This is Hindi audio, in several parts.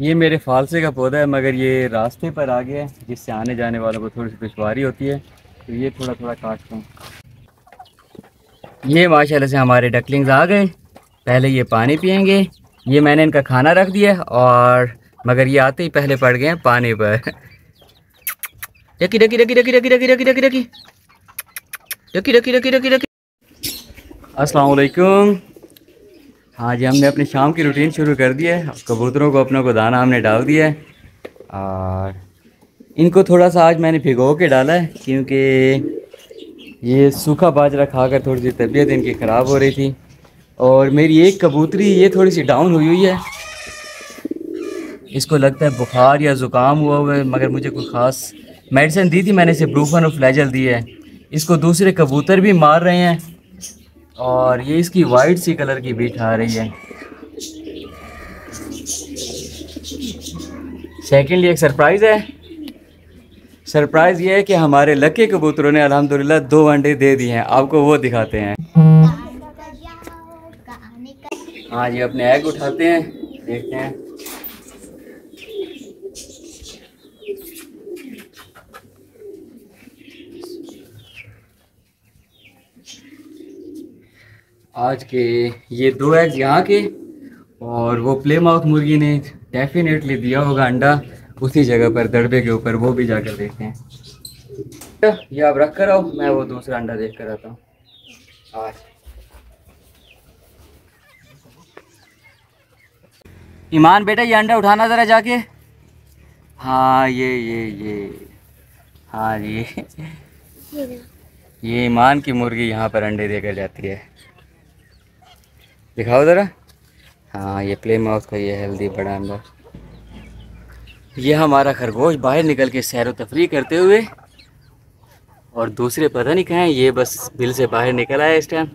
ये मेरे फालसे का पौधा है मगर ये रास्ते पर आ गया है जिससे आने जाने वालों को थोड़ी सी दुश्वारी होती है, तो ये थोड़ा थोड़ा काटता हूँ। ये माशाल्लाह से हमारे डकलिंग्स आ गए। पहले ये पानी पियेंगे, ये मैंने इनका खाना रख दिया और मगर ये आते ही पहले पड़ गए हैं पानी पर। डकी डकी डकी डकी डकी डकी डकी डकी डकी डकी डकी डकी डकी डकी। अस्सलाम वालेकुम। हाँ जी, हमने अपनी शाम की रूटीन शुरू कर दी है। कबूतरों को अपनों को दाना हमने डाल दिया है और इनको थोड़ा सा आज मैंने भिगो के डाला है क्योंकि ये सूखा बाजरा खाकर थोड़ी सी तबीयत इनकी ख़राब हो रही थी। और मेरी एक कबूतरी ये थोड़ी सी डाउन हुई हुई है, इसको लगता है बुखार या ज़ुकाम हुआ हुआ है, मगर मुझे कोई ख़ास मेडिसिन दी थी मैंने, इसे ब्रूफन और फ्लैजल दी है। इसको दूसरे कबूतर भी मार रहे हैं और ये इसकी वाइट सी कलर की बीट आ रही है। सेकेंडली एक सरप्राइज़ है। सरप्राइज़ ये है कि हमारे लकी कबूतरों ने अल्हम्दुलिल्लाह 2 अंडे दे दिए हैं, आपको वो दिखाते हैं। हाँ जी, अपने एग उठाते हैं, देखते हैं। आज के ये 2 एग यहाँ के, और वो प्ले माउथ मुर्गी ने डेफिनेटली दिया होगा अंडा उसी जगह पर दड़बे के ऊपर, वो भी जाकर देखते हैं। ये आप रख कर आओ, मैं वो दूसरा अंडा देख कर आता हूँ। आज ईमान बेटा ये अंडा उठाना ज़रा जाके। हाँ ये हाँ ये ईमान की मुर्गी यहाँ पर अंडे देकर जाती है। दिखाओ ज़रा। हाँ, ये प्ले माउथ का ये हेल्दी बड़ा अंडा। ये हमारा खरगोश बाहर निकल के सैर व तफरी करते हुए, और दूसरे पता नहीं कहाँ, ये बस बिल से बाहर निकल आया इस टाइम।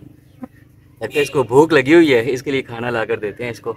लगता है इसको भूख लगी हुई है, इसके लिए खाना ला कर देते हैं इसको।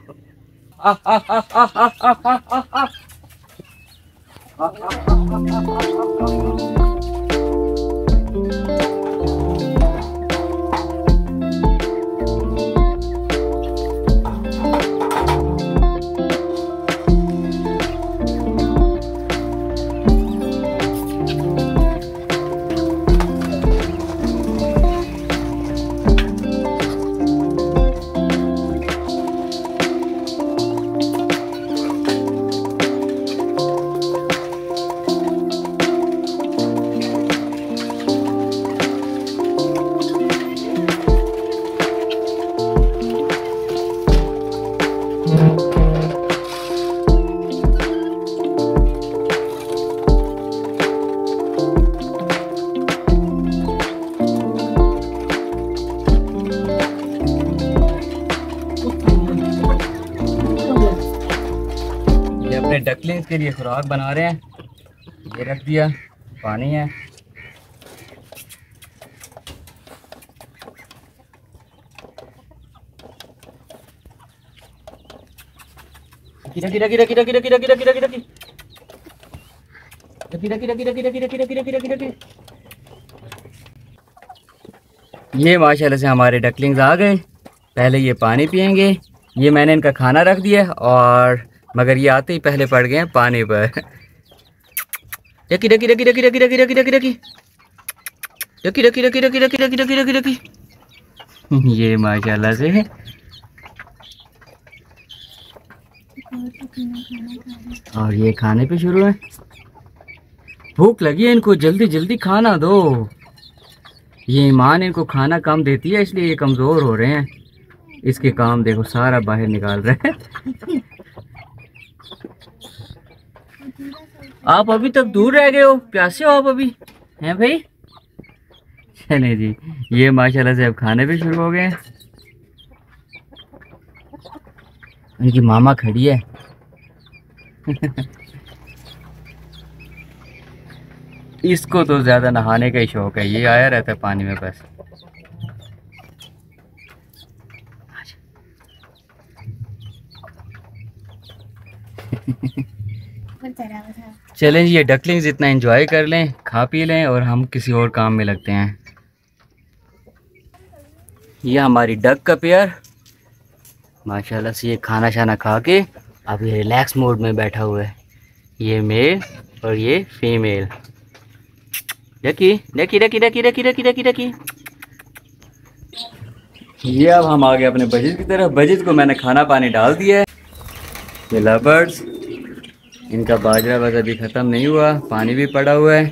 डकलिंग्स के लिए खुराक बना रहे हैं, ये रख दिया, पानी है। रखी रखी रखी रखी रखी रखी रखी रखी रखी रखी रखी रखी रखी रखी रखी रखी रखी। ये माशाल्लाह से हमारे डकलिंग्स आ गए। पहले ये पानी पियेंगे, ये मैंने इनका खाना रख दिया और मगर ये आते ही पहले पड़ गए हैं पानी पर। डकी डकी डकी डकी डकी डकी डकी डकी डकी डकी डकी डकी डकी डकी डकी डकी डकी डकी। ये माशाल्लाह से और ये खाने पे शुरू है। भूख लगी है इनको, जल्दी जल्दी खाना दो। ये ईमान इनको खाना कम देती है इसलिए ये कमज़ोर हो रहे हैं। इसके काम देखो, सारा बाहर निकाल रहे हैं। आप अभी तक दूर रह गए हो, प्यासे हो आप अभी हैं भाई। चले जी, ये माशाल्लाह से अब खाने भी शुरू हो गए हैं। उनकी मामा खड़ी है। इसको तो ज़्यादा नहाने का ही शौक है, ये आया रहता है पानी में बस। चलें जी, ये डकलिंग्स इतना एंजॉय कर लें, खा पी लें और हम किसी और काम में लगते हैं। ये हमारी डक का पेयर माशाल्लाह से ये खाना शाना खा के अब ये रिलैक्स मोड में बैठा हुआ है। ये मेल और ये फीमेल। डकी डकी डकी डकी डकी डकी डकी डकी। ये अब हम आ गए अपने बजित की तरफ। बजित को मैंने खाना पानी डाल दिया है। ये लवर्स, इनका बाजरा वगैरह भी ख़त्म नहीं हुआ, पानी भी पड़ा हुआ है।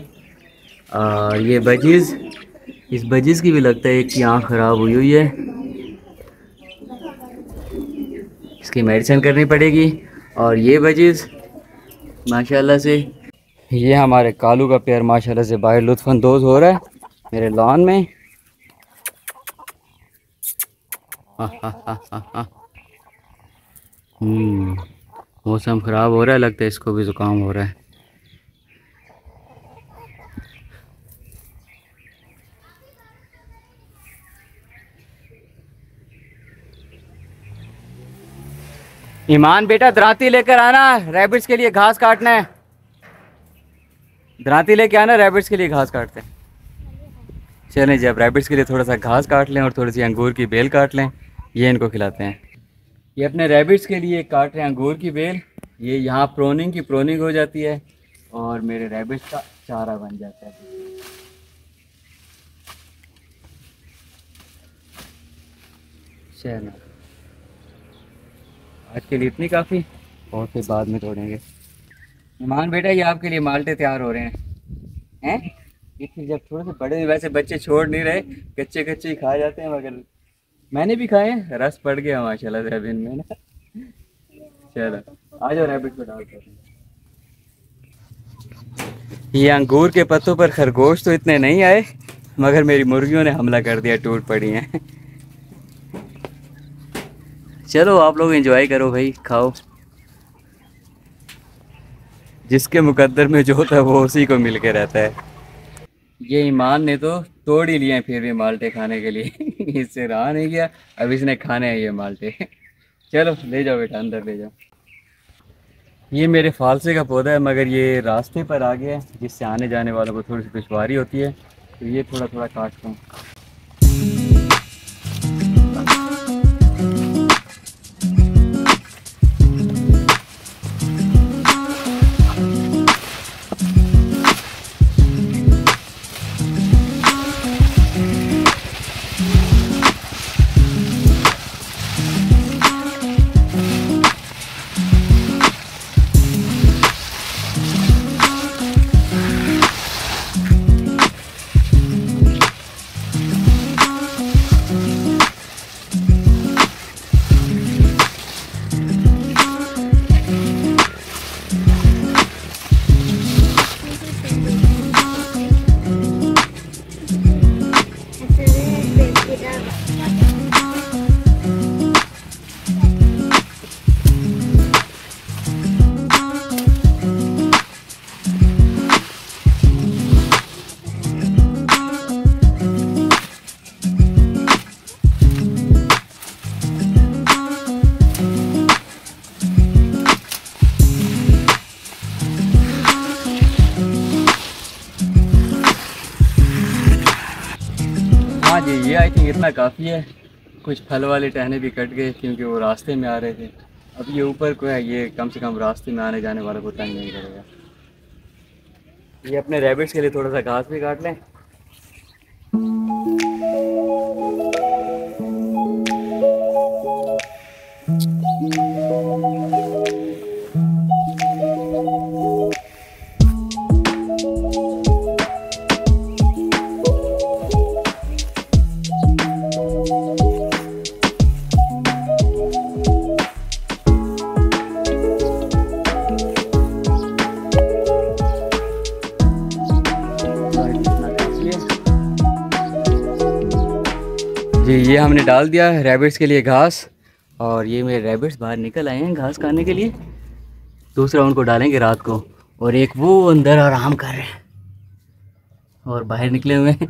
और ये बजिज, इस बजिज की भी लगता है कि आँख ख़राब हुई हुई है, इसकी मेडिसिन करनी पड़ेगी। और ये बजिज माशाल्लाह से, ये हमारे कालू का पेड़ माशाल्लाह से बाहर लुत्फ़अंदोज़ हो रहा है मेरे लॉन में। मौसम ख़राब हो रहा है, लगता है इसको भी ज़ुकाम हो रहा है। ईमान बेटा दराती लेकर आना, रैबिट्स के लिए घास काटना है। दराती लेके आना, रैबिट्स के लिए घास काटते हैं। चलें जी, अब रैबिट्स के लिए थोड़ा सा घास काट लें और थोड़ी सी अंगूर की बेल काट लें, ये इनको खिलाते हैं। ये अपने रैबिट्स के लिए काट रहे हैं अंगूर की बेल। ये यहाँ प्रोनिंग की प्रोनिंग हो जाती है और मेरे रैबिट्स का चारा बन जाता है। चलो आज के लिए इतनी काफ़ी, और फिर बाद में तोड़ेंगे। ईमान बेटा, ये आपके लिए माल्टे तैयार हो रहे हैं। इसलिए जब थोड़े से बड़े, वैसे बच्चे छोड़ नहीं रहे, कच्चे कच्चे ही खा जाते हैं, मगर मैंने भी खाए, रस पड़ गया माशाल्लाह से अब इनमें ना। चलो आ जाओ, रैबिट को डाल दो। ये अंगूर के पत्तों पर खरगोश तो इतने नहीं आए, मगर मेरी मुर्गियों ने हमला कर दिया, टूट पड़ी हैं। चलो आप लोग एंजॉय करो भाई, खाओ, जिसके मुकद्दर में जो होता है वो उसी को मिल के रहता है। ये ईमान ने तो तोड़ ही लिए फिर भी माल्टे खाने के लिए। इससे रहा नहीं गया, अब इसने खाने हैं ये माल्टे। चलो ले जाओ बेटा, अंदर ले जाओ। ये मेरे फालसे का पौधा है, मगर ये रास्ते पर आ गया है, जिससे आने जाने वालों को थोड़ी सी दुश्वारी होती है, तो ये थोड़ा थोड़ा काटता हूँ। हाँ जी, ये आई थिंक इतना काफ़ी है। कुछ फल वाले टहने भी कट गए क्योंकि वो रास्ते में आ रहे थे। अब ये ऊपर को है, ये कम से कम रास्ते में आने जाने वालों को तंग नहीं करेगा। ये अपने रैबिट्स के लिए थोड़ा सा घास भी काट लें। ये हमने डाल दिया रैबिट्स के लिए घास, और ये मेरे रैबिट्स बाहर निकल आए हैं घास खाने के लिए। दूसरा उनको डालेंगे रात को, और एक वो अंदर आराम कर रहे हैं और बाहर निकले हुए हैं।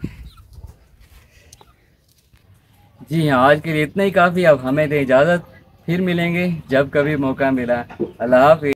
जी हाँ, आज के लिए इतना ही काफ़ी। अब हमें दें इजाज़त, फिर मिलेंगे जब कभी मौका मिला। अल्लाह हाफ़िज़।